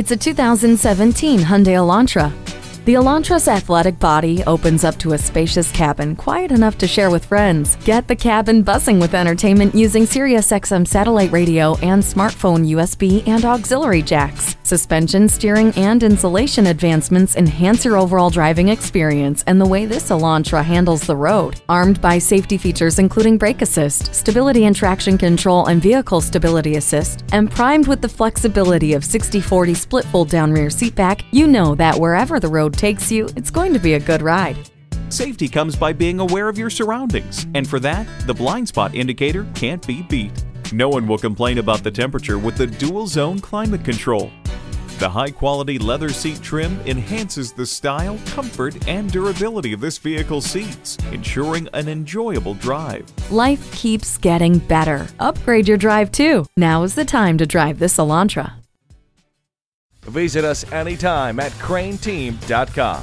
It's a 2017 Hyundai Elantra. The Elantra's athletic body opens up to a spacious cabin, quiet enough to share with friends. Get the cabin buzzing with entertainment using Sirius XM satellite radio and smartphone USB and auxiliary jacks. Suspension, steering, and insulation advancements enhance your overall driving experience and the way this Elantra handles the road. Armed by safety features including brake assist, stability and traction control, and vehicle stability assist, and primed with the flexibility of 60/40 split fold-down rear seatback, you know that wherever the road takes you, it's going to be a good ride. Safety comes by being aware of your surroundings, and for that, the blind spot indicator can't be beat. No one will complain about the temperature with the dual-zone climate control. The high-quality leather seat trim enhances the style, comfort, and durability of this vehicle's seats, ensuring an enjoyable drive. Life keeps getting better. Upgrade your drive too. Now is the time to drive this Elantra. Visit us anytime at craneteam.com.